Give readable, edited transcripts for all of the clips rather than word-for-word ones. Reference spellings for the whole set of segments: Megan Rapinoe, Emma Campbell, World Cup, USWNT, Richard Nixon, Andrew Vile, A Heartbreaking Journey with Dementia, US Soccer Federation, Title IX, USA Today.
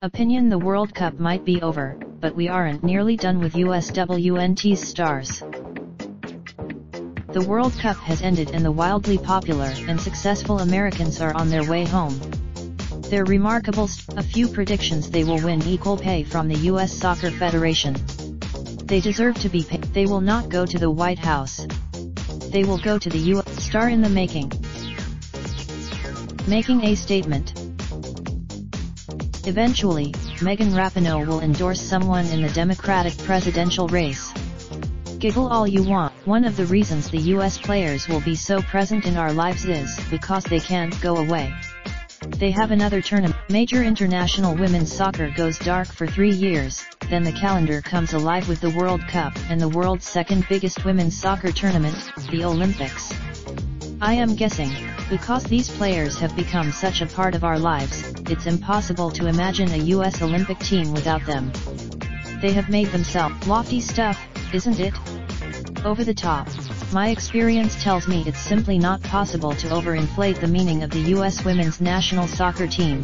Opinion: the World Cup might be over, but we aren't nearly done with USWNT's stars. The World Cup has ended and the wildly popular and successful Americans are on their way home. They're remarkable. A few predictions: they will win equal pay from the US Soccer Federation. They deserve to be paid. They will not go to the White House. They will go to the US. Star in the making. Making a statement. Eventually, Megan Rapinoe will endorse someone in the Democratic presidential race. Giggle all you want. One of the reasons the US players will be so present in our lives is because they can't go away. They have another tournament. Major international women's soccer goes dark for 3 years, then the calendar comes alive with the World Cup and the world's second biggest women's soccer tournament, the Olympics. I am guessing, because these players have become such a part of our lives, it's impossible to imagine a US Olympic team without them. They have made themselves. Lofty stuff, isn't it? Over the top. My experience tells me it's simply not possible to overinflate the meaning of the US women's national soccer team.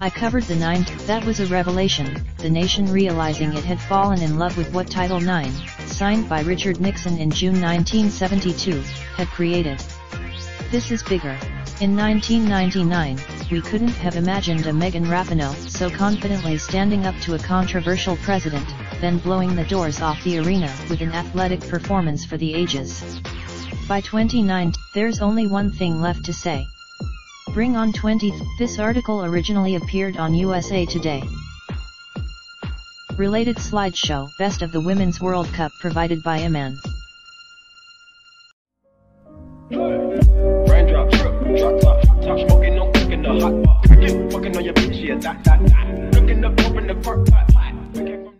I covered the 9th, that was a revelation, the nation realizing it had fallen in love with what Title IX, signed by Richard Nixon in June 1972, had created. This is bigger. In 1999, we couldn't have imagined a Megan Rapinoe so confidently standing up to a controversial president, then blowing the doors off the arena with an athletic performance for the ages. By 2019, there's only one thing left to say. Bring on 20th. This article originally appeared on USA Today. Related slideshow: Best of the Women's World Cup provided by Megan. Looking up, open the park.